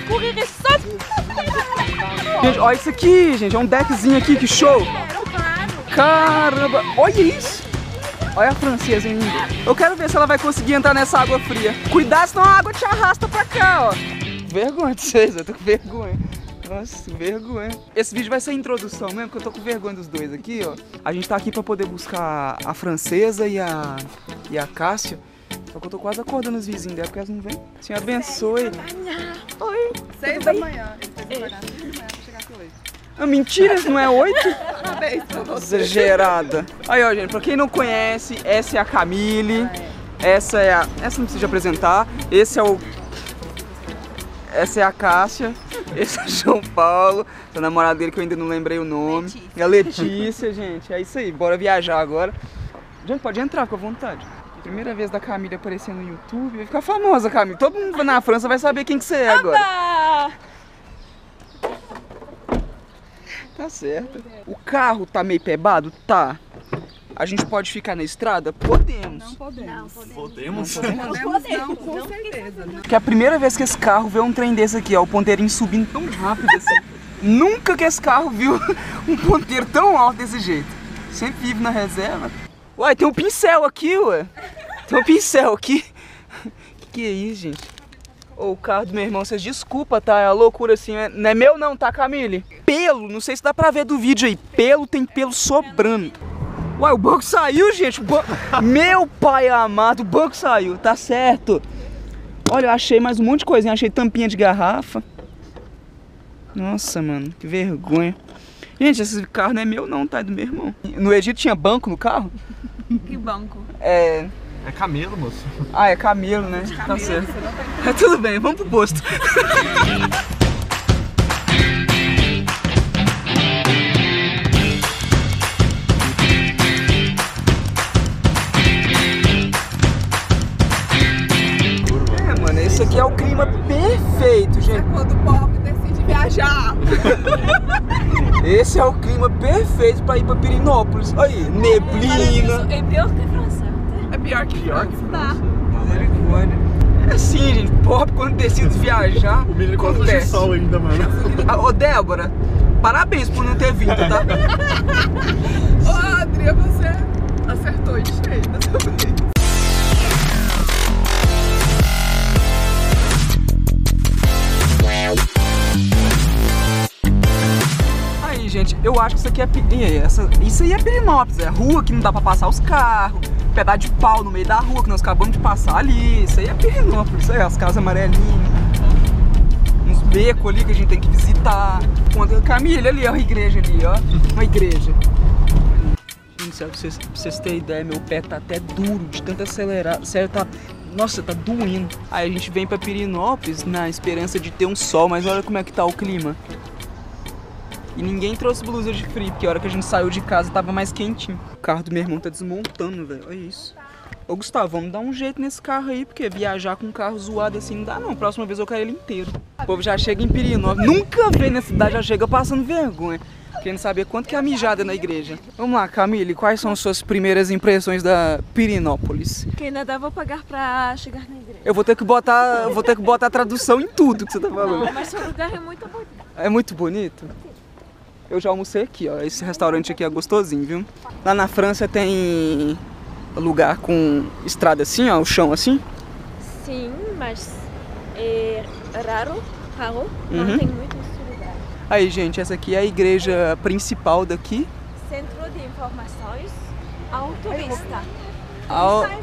correr é só... Gente, olha isso aqui, gente. É um deckzinho aqui, que show. Caramba, olha isso. Olha a francesa ainda. Eu quero ver se ela vai conseguir entrar nessa água fria. Cuidado, senão a água te arrasta pra cá, ó. Vergonha de vocês, eu tô com vergonha. Nossa, que vergonha. Esse vídeo vai ser a introdução mesmo, porque eu tô com vergonha dos dois aqui, ó. A gente tá aqui pra poder buscar a francesa e a Cássia. Só que eu tô quase acordando os vizinhos dela, porque elas não vêm. Senhor abençoe. Oi. 6 da manhã. Ah, mentira, não é 8? Exagerada. Aí, ó, gente, pra quem não conhece, essa é a Camille. Essa é a... Essa não precisa apresentar. Esse é o... Essa é a Cássia. Esse é o João Paulo, a namorada dele que eu ainda não lembrei o nome. Letícia. E a Letícia, gente. É isso aí, bora viajar agora. Gente, pode entrar com a vontade. Primeira vez da Camille aparecendo no YouTube. Vai ficar famosa, Camille. Todo mundo na França vai saber quem que você é agora. Tá certo. O carro tá meio pebado? Tá. A gente pode ficar na estrada? Podemos. Não podemos. Podemos? Não, com certeza. Porque é a primeira vez que esse carro vê um trem desse aqui, ó, o ponteirinho subindo tão rápido assim. Nunca que esse carro viu um ponteiro tão alto desse jeito. Sempre vive na reserva. Uai, tem um pincel aqui, ué. Tem um pincel aqui. Que é isso, gente? Oh, o carro do meu irmão, vocês desculpa, tá? É uma loucura assim, não é meu não, tá, Camille? Pelo, não sei se dá pra ver do vídeo aí. Pelo, tem pelo sobrando. Uai, o banco saiu, gente. O banco... Meu pai amado, o banco saiu, tá certo. Olha, eu achei mais um monte de coisinha. Achei tampinha de garrafa. Nossa, mano, que vergonha. Gente, esse carro não é meu não, tá? É do meu irmão. No Egito tinha banco no carro? Que banco? É... É camelo, moço. Ah, é camelo, né? Camelo, tá certo. É, tudo bem, vamos pro posto. Isso aqui é o clima perfeito, gente. É quando o pobre decide viajar. Esse é o clima perfeito para ir para Pirenópolis. Aí, neblina. É pior que França. É pior que França. Tá. É assim, gente. Pobre quando decide viajar. O milho quando de sol ainda, mano. Ô, Débora, parabéns por não ter vindo, tá? Ô, Adria, você acertou em cheio dessa vez. Gente, eu acho que isso aqui é... isso aí é Pirenópolis, é rua que não dá pra passar os carros, pedaço de pau no meio da rua que nós acabamos de passar ali, isso aí é Pirenópolis, isso aí é as casas amarelinhas, uns becos ali que a gente tem que visitar. Camille, ali ó, a igreja ali, ó, uma igreja. Gente, pra vocês terem ideia, meu pé tá até duro, de tanto acelerar, sério, tá... Nossa, tá doendo. Aí a gente vem pra Pirenópolis na esperança de ter um sol, mas olha como é que tá o clima. E ninguém trouxe blusa de frio, porque a hora que a gente saiu de casa tava mais quentinho. O carro do meu irmão tá desmontando, velho. Olha isso. Ô, Gustavo, vamos dar um jeito nesse carro aí, porque viajar com um carro zoado assim não dá não. Próxima vez eu quero ele inteiro. O povo já chega em Pirenópolis. Nunca vem na cidade, já chega passando vergonha. Querendo saber quanto que é a mijada na igreja. Vamos lá, Camille, quais são as suas primeiras impressões da Pirenópolis? Que ainda dá, vou pagar pra chegar na igreja. Eu vou ter que botar tradução em tudo que você tá falando. Não, mas seu lugar é muito bonito. É muito bonito? Eu já almocei aqui, ó. Esse restaurante aqui é gostosinho, viu? Lá na França tem lugar com estrada assim, ó, o chão assim? Sim, mas é raro, não tem muito esse lugar. Aí, gente, essa aqui é a igreja principal daqui. Centro de Informações Autorista.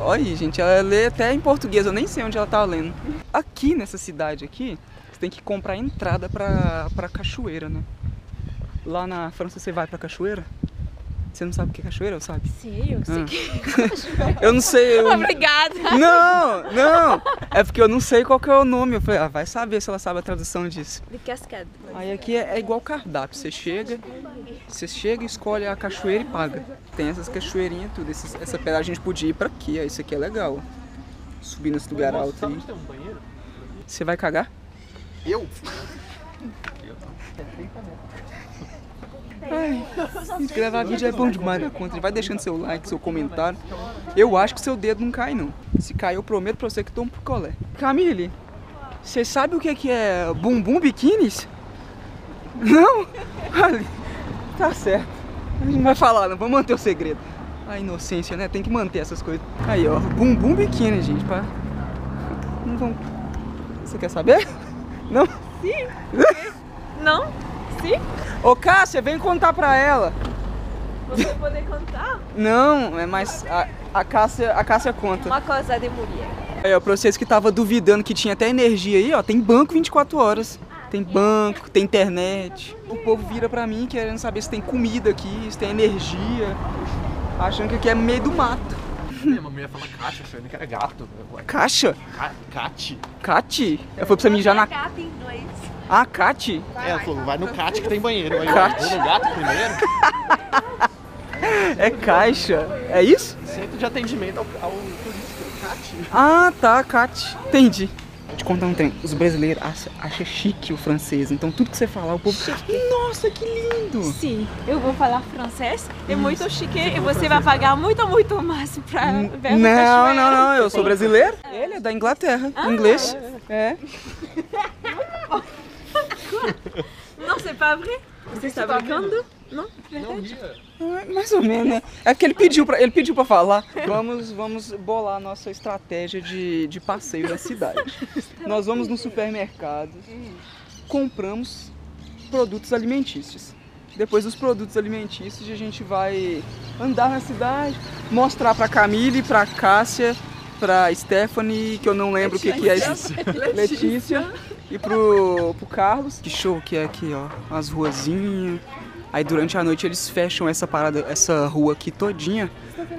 Olha aí, gente, ela lê até em português, eu nem sei onde ela tá lendo. Aqui, nessa cidade aqui, você tem que comprar a entrada pra cachoeira, né? Lá na França você vai pra cachoeira? Você não sabe o que é cachoeira, sabe? Sim, eu sei que é. Eu não sei... Obrigada! Não, não! É porque eu não sei qual que é o nome. Eu falei, ah, vai saber se ela sabe a tradução disso. De cascada. Aí aqui é igual cardápio. Você chega, escolhe a cachoeira e paga. Tem essas cachoeirinhas tudo. Essa pedra a gente podia ir pra aqui, ó. Isso aqui é legal. Subir nesse lugar alto aí. Você vai cagar? Eu? Ai, gravar vídeo é bom demais da conta. Vai deixando seu like, seu comentário. Eu acho que seu dedo não cai não. Se cair eu prometo pra você que dou um picolé. Camille, Você sabe o que é bumbum biquínis? Não? Ali. Tá certo. A gente não vai falar, não. Vamos manter o segredo. A inocência, né? Tem que manter essas coisas. Aí, ó. Bumbum biquíni, gente. Pra... Não vão... Você quer saber? Não? Sim. Não? Sim. Ô, Cássia, vem contar pra ela. Você vai poder contar? Não, é mais... A Cássia conta. Uma coisa de mulher. Aí, ó, pra vocês que tava duvidando que tinha até energia aí, ó, tem banco 24 horas. Tem banco, tem internet. O povo vira pra mim querendo saber se tem comida aqui, se tem energia. Achando que aqui é meio do mato. Minha mulher fala caixa, achando que era gato. Caixa? Cate. Cate? Ela foi pra você mijar na... Cate em inglês. Ah, Cate? É, ela falou, vai no Cate que tem banheiro. Aí eu vou no gato que tem banheiro. É caixa. É isso? Centro de atendimento ao turista. Cate. Ah, tá, Cate. Entendi. Vou te contar um trem. Os brasileiros acham chique o francês, então tudo que você falar, o povo... Nossa, que lindo! Sim, eu vou falar francês, é muito chique e você vai pagar muito, muito mais pra ver. Não, não, não, eu sou brasileiro. Ele é da Inglaterra, inglês. É. Não, c'est pas vrai? Você está brincando? Não? Mais ou menos, né? É porque ele pediu pra falar. Vamos bolar a nossa estratégia de passeio da cidade. Nós vamos no supermercado, compramos produtos alimentícios. Depois dos produtos alimentícios, a gente vai andar na cidade, mostrar pra Camille, pra Cássia, pra Stephanie, que eu não lembro Letícia. E pro Carlos. Que show que é aqui, ó. As ruazinhas. Aí durante a noite eles fecham essa parada, essa rua aqui todinha,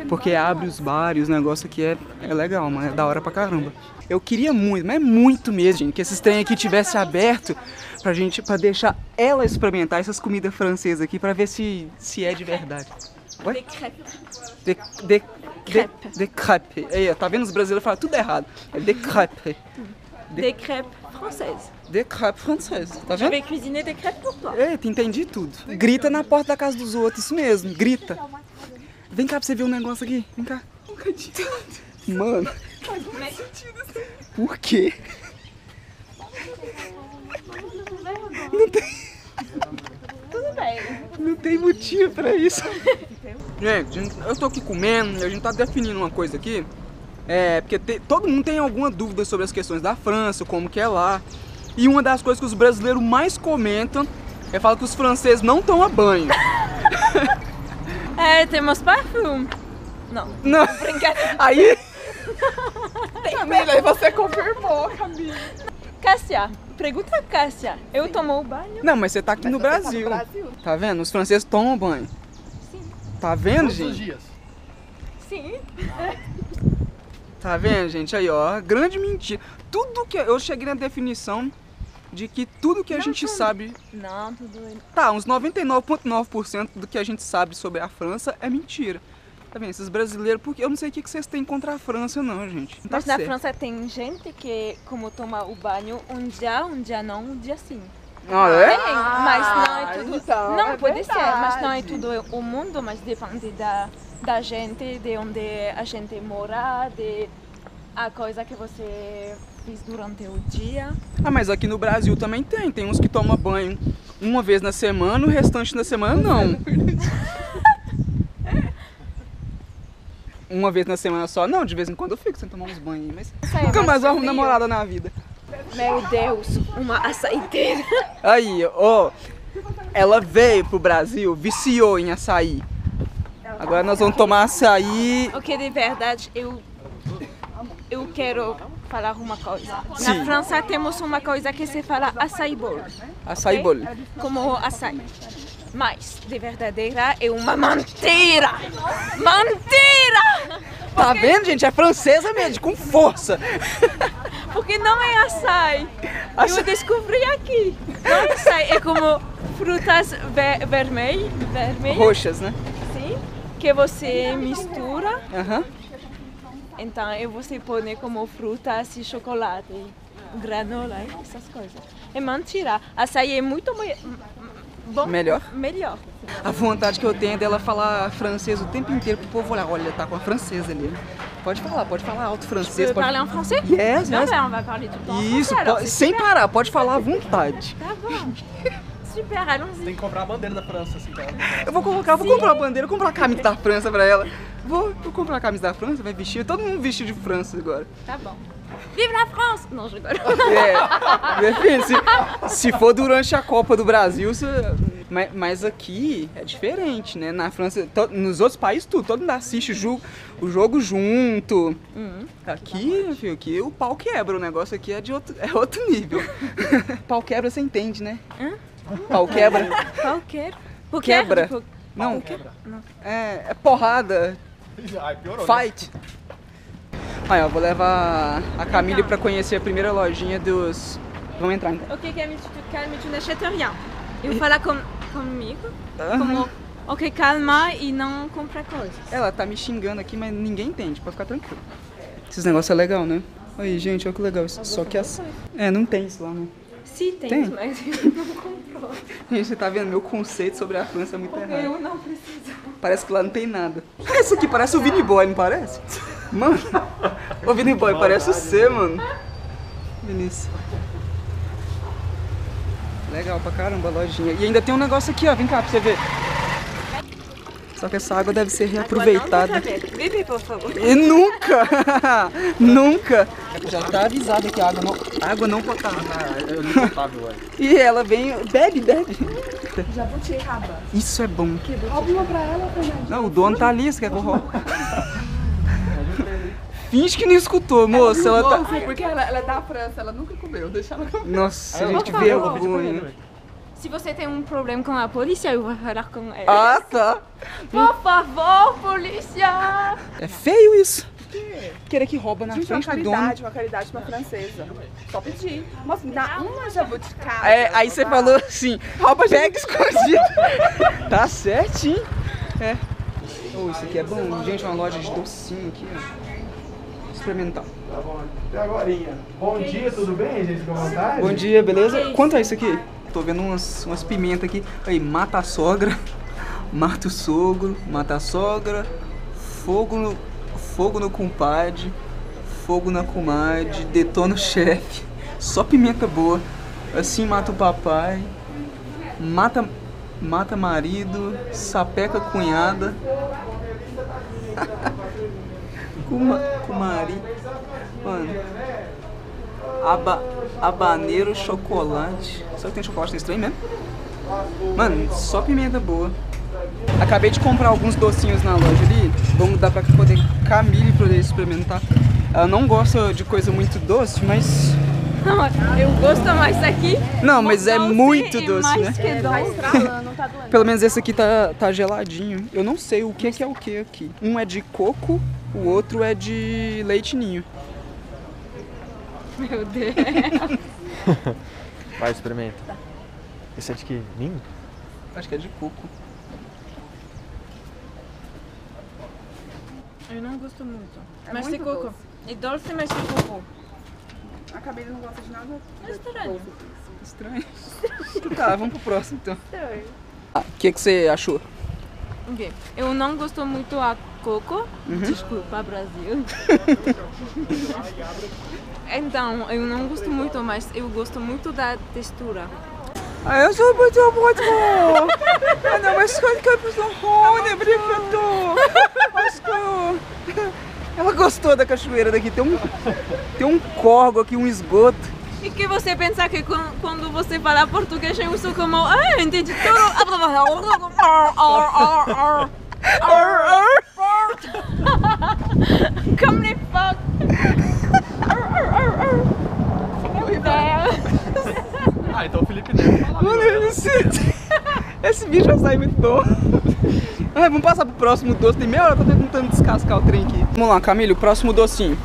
porque abre os bares, o negócio aqui é legal, mano, é da hora pra caramba. Eu queria muito, mas é muito mesmo, gente, que esses trem aqui tivesse aberto pra deixar ela experimentar essas comidas francesas aqui, pra ver se é de verdade. Oi? De crêpe. Aí, tá vendo? Os brasileiros falam tudo errado. É de crêpe. De crêpe francesa. De crêpes francesas, tá vendo? Eu vou cozinhar de crêpes por toi. É, entendi tudo. Grita na porta da casa dos outros, isso mesmo, grita. Vem cá pra você ver um negócio aqui, vem cá. Mano. Por quê? Não tem... Tudo bem. Não tem motivo pra isso. Gente, eu tô aqui comendo, a gente tá definindo uma coisa aqui. É, porque todo mundo tem alguma dúvida sobre as questões da França, como que é lá. E uma das coisas que os brasileiros mais comentam é falar que os franceses não tomam banho. É, temos perfume. Não. Brincadeira. Aí... Camila, você confirmou, Camila. Cássia, pergunta a Cássia. Eu tomo banho? Não, mas você tá aqui no Brasil. Tá no Brasil. Tá vendo? Os franceses tomam banho. Sim. Tá vendo, gente? Todos os dias. Sim. Tá vendo, gente? Aí, ó, grande mentira. Tudo que... Eu cheguei na definição de que tudo que a gente sabe... Não, tudo... Tá, uns 99,9% do que a gente sabe sobre a França é mentira. Tá vendo? Esses brasileiros... Porque eu não sei o que vocês têm contra a França, não, gente. Não tá certo. Mas na França tem gente que, como toma o banho, um dia não, um dia sim. Ah, é? Tem, mas não é tudo... Então, não, é pode verdade. Ser, mas não é tudo o mundo, mas depende da gente, de onde a gente mora, de a coisa que você fez durante o dia. Ah, mas aqui no Brasil também tem uns que tomam banho uma vez na semana, o restante da semana não. Uma vez na semana só não, de vez em quando eu fico sem tomar uns banhos, mas nunca mais eu arrumo namorada na vida. Meu Deus, uma açaiteira. Aí, ó, ela veio pro Brasil, viciou em açaí. Agora nós vamos tomar açaí. Ok, de verdade, eu quero falar uma coisa. Sim. Na França temos uma coisa que se fala açaí bol. Açaí bol. Okay? Como açaí. Mas, de verdadeira, é uma mentira! Mentira! Porque... Tá vendo, gente? É francesa mesmo, com força. Porque não é açaí. Eu descobri aqui. Não é açaí, é como frutas vermelhas. Roxas, né? Que você mistura, então você põe como frutas e chocolate, granola, essas coisas. É mentira, açaí é muito bom. Melhor. A vontade que eu tenho é dela falar francês o tempo inteiro, pro povo olhar, olha, tá com a francesa ali. pode falar alto francês. Você pode falar um francês? Yes, yes. On va parler tout le temps. Isso, sem parar, pode falar à vontade. Tá bom. Super, allons-y. Tem que comprar a bandeira da França, assim, pra ela. Eu vou colocar, vou comprar a bandeira, vou comprar a camisa da França pra ela. Vou comprar a camisa da França, vai vestir, todo mundo vestido de França agora. Tá bom. Vive na França! Não, agora. É, se for durante a Copa do Brasil, você... mas aqui é diferente, né? Na França, nos outros países, tudo, todo mundo assiste o jogo junto. Aqui, filho, aqui o pau quebra, o negócio aqui é de outro nível. Pau quebra, você entende, né? Hã? Pau quebra. Pau quebra. Quebra. Não, quebra. É porrada. Ai, piorou. Fight. Aí, ó, vou levar a Camille pra conhecer a primeira lojinha dos... Vamos entrar, então. Ok, Camille, tu n'achètes rien. Eu falar comigo, como... Ok, calma e não compra coisas. Ela tá me xingando aqui, mas ninguém entende, pode ficar tranquilo. Esses negócios é legal, né? Aí, gente, olha que legal. Só que as... É, não tem isso lá, né? Sim, tem, mas ele não comprou. Gente, você tá vendo? Meu conceito sobre a França é muito errado. Eu não preciso. Parece que lá não tem nada. Esse aqui parece o Vini Boy, não parece? Mano, o Vini Boy parece o C, mano. Vinícius. Legal pra caramba a lojinha. E ainda tem um negócio aqui, ó. Vem cá pra você ver. Só que essa água deve ser reaproveitada. Bebe, por favor. E nunca! Nunca! Já tá avisado que a água não potável. E ela vem... Bebe! Já vou te raba. Isso é bom. Rouba uma pra ela, Fernandinho. Não, o dono tá ali, você quer que eu roubo? Finge que não escutou, moça. Ela tá... Porque ela é da França, ela nunca comeu. Deixa ela comer. Nossa, gente, que vergonha. Se você tem um problema com a polícia, eu vou falar com ela. Ah, tá. Por favor, polícia. É feio isso. Querer que rouba na frente do dono. Uma caridade pra francesa. Só pedir. Nossa, me dá uma jabuticaba. É, aí você falou assim, rouba, pega escondido. Tá certinho. É. Oh, isso aqui é bom. Gente, uma loja de docinho aqui, ó. Experimentar. Tá bom. Até agorinha. Bom dia, tudo bem, gente? Com vontade? Bom dia, beleza? Quanto é isso aqui? Tô vendo umas pimentas aqui. Aí, mata a sogra, mata o sogro, mata a sogra, fogo no compadre, fogo na comadre, detona o chefe. Só pimenta boa. Assim mata o papai, mata marido, sapeca cunhada. Cumari, mano, habaneiro, chocolate. Será que tem chocolate nesse trem mesmo? Mano, só pimenta boa. Acabei de comprar alguns docinhos na loja ali. Vamos dar pra poder Camille poder experimentar. Ela não gosta de coisa muito doce, mas... Não, eu gosto mais daqui. Não, mas é muito doce, né? É, tá estralando, não tá doendo. Pelo menos esse aqui tá geladinho. Eu não sei o que é o que aqui. Um é de coco. O outro é de leite ninho. Meu Deus. Vai, experimenta. Tá. Esse é de que? Ninho? Acho que é de coco. Eu não gosto muito. É mas muito tem coco. É doce, mas tem coco. A Camille não gosta de nada. É estranho. Estranho. Tá, vamos pro próximo então. Estranho. O que você achou? Okay. Eu não gosto muito a coco. Desculpa, Brasil. Então, eu não gosto muito, mas eu gosto muito da textura. Ah, eu sou muito bom. Ah, não, mas quando que eu preciso Ela gostou da cachoeira daqui. Tem um corgo aqui, um esgoto. E que você pensa que quando você fala português, eu sou como... Ah, entendi tudo. Como nem fogo. Ah, então o Felipe deve falar. Esse bicho vai sair muito bom. Vamos passar pro próximo doce. Tem meia hora que eu tô tentando descascar o trem aqui. Vamos lá, Camille, o próximo docinho.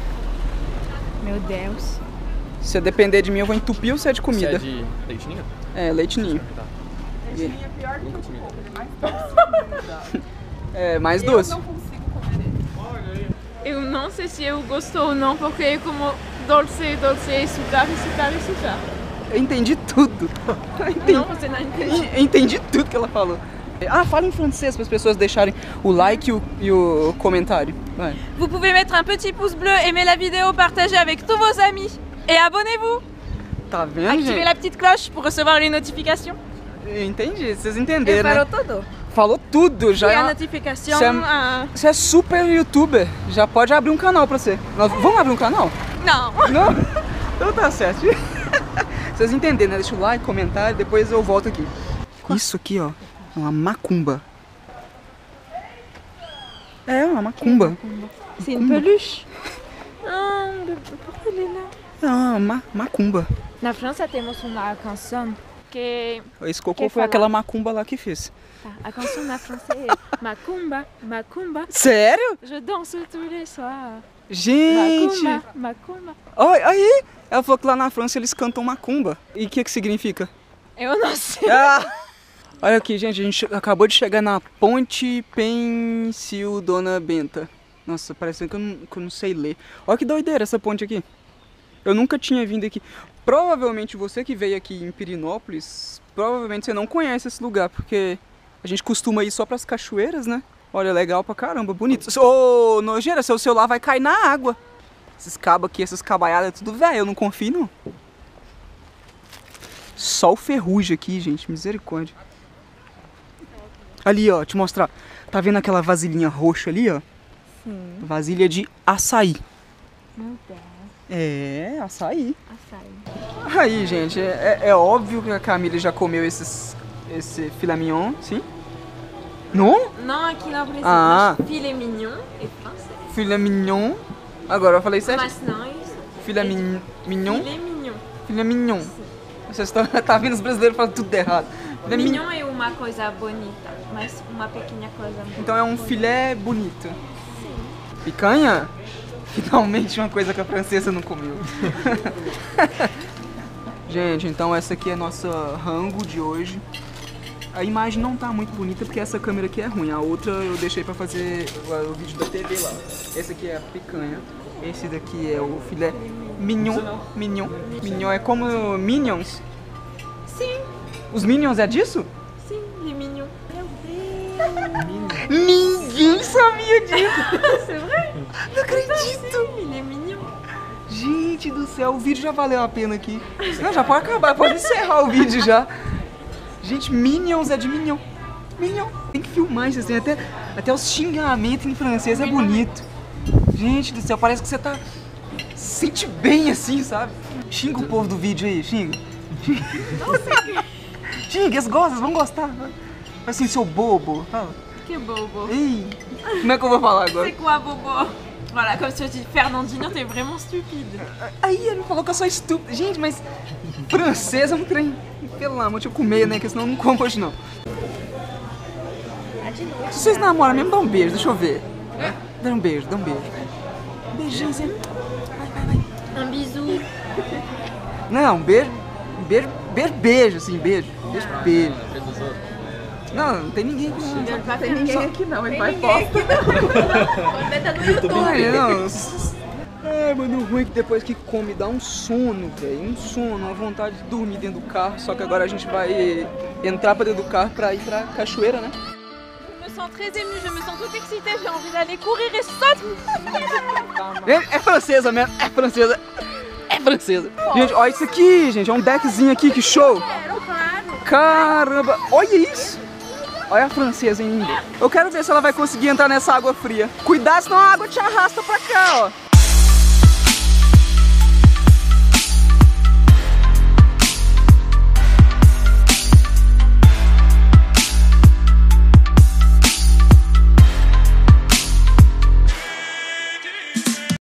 Meu Deus. Se depender de mim, eu vou entupir o set de comida. Você é de leite ninho? É, leite ninho. Leite ninho é pior do que o coco, ele é mais doce. Eu não consigo comer ele. Eu não sei se eu gosto ou não, porque eu como doce, sugar. Eu entendi tudo. Não, você não entendeu. Entendi tudo que ela falou. Ah, fala em francês para as pessoas deixarem o like e o comentário. Vai. Vous pouvez mettre un petit pouce bleu, aimer la vidéo, partager avec tous vos amis et abonnez-vous. Tá vendo? Ativez a petite cloche para receber as notificações. Entendi, vocês entenderam. Ele falou, né? Tudo. Falou tudo já. E a notificação. Você é super youtuber, já pode abrir um canal para você. Nós vamos abrir um canal? Não. Não? Então tá certo. Vocês entenderam, né? Deixa o like, comentário, depois eu volto aqui. Isso aqui, ó, é uma macumba. É, uma macumba. C'est une peluche. Ah, pourquoi elle est là? Não, macumba. Na França temos uma canção que... Esse cocô foi aquela macumba lá que fiz. A canção na França é macumba, macumba. Sério? Je danse tous les soirs. Gente! Macumba, macumba. Olha aí! Ela falou que lá na França eles cantam macumba. E o que significa? Eu não sei. Ah, olha aqui, gente. A gente acabou de chegar na Ponte Pensil Dona Benta. Nossa, parece que eu não sei ler. Olha que doideira essa ponte aqui. Eu nunca tinha vindo aqui. Provavelmente você que veio aqui em Pirenópolis, provavelmente você não conhece esse lugar, porque a gente costuma ir só para as cachoeiras, né? Olha, legal pra caramba, bonito. Ô, nojeira, seu celular vai cair na água. Esses cabos aqui, essas cabaiadas, tudo velho, eu não confio, não. Só o ferrugem aqui, gente, misericórdia. Ali, ó, te mostrar. Tá vendo aquela vasilhinha roxa ali, ó? Sim. Vasilha de açaí. Meu Deus. É, açaí. Açaí. Aí, gente, é óbvio que a Camille já comeu esse filé mignon, sim? Não? Não, aqui na Brasil. Ah. Filé mignon é francês. Filé mignon. Agora eu falei certo? Mas não, isso. Filé mignon. Filé mignon. Filé mignon. Vocês estão vendo os brasileiros falando tudo errado. Filé mignon é uma coisa bonita, mas uma pequena coisa bonita. Então é um filé bonito. Sim. Picanha? Finalmente uma coisa que a francesa não comeu. Gente, então essa aqui é a nossa rango de hoje. A imagem não tá muito bonita porque essa câmera aqui é ruim. A outra eu deixei pra fazer o vídeo da TV lá. Essa aqui é a picanha. Esse daqui é o filé mignon. Mignon. Mignon é como Minions? Sim. Os Minions é disso? Sim, é Mignon. Meu Deus. Ninguém sabia disso. Você vai? Não acredito. Ele é mignon. Gente do céu, o vídeo já valeu a pena aqui. Não, já pode acabar, pode encerrar o vídeo já. Gente, Minions é de Minion. Minion. Tem que filmar isso assim, até os xingamentos em francês é bonito. Gente do céu, parece que você tá... Se sente bem assim, sabe? Xinga o povo do vídeo aí, xinga. Xinga, eles gostam, eles vão gostar. Assim, seu bobo. Fala. Que bobo. Ei, como é que eu vou falar agora? Você com a bobo. Voilà, como se eu dissesse, Fernandinho, t'es vraiment stupide. Aí ele falou que eu sou estúpida. Gente, mas francês é um trem. Pelo amor, deixa eu comer, né? Que senão eu não como hoje, não. Se vocês namoram mesmo, dá um beijo, deixa eu ver. Dá um beijo, dá um beijo. Beijinho, você... Vai. Um bisu. Não, um beijo. Beijo, assim, beijo. Beijo. Não tem ninguém aqui, não. Não tem ninguém aqui, não. Ele vai postar. Ele tá no YouTube. É, mano, o ruim é que depois que come dá um sono, velho, um sono, uma vontade de dormir dentro do carro, só que agora a gente vai entrar pra dentro do carro pra ir pra cachoeira, né? Eu me sinto très émue, eu me sinto toda excitada, eu tenho vontade de correr e saltar. É francesa mesmo, é francesa, é francesa. Gente, olha isso aqui, gente, é um deckzinho aqui, que show! Caramba, olha isso! Olha a francesa ainda. Eu quero ver se ela vai conseguir entrar nessa água fria. Cuidado, senão a água te arrasta pra cá, ó.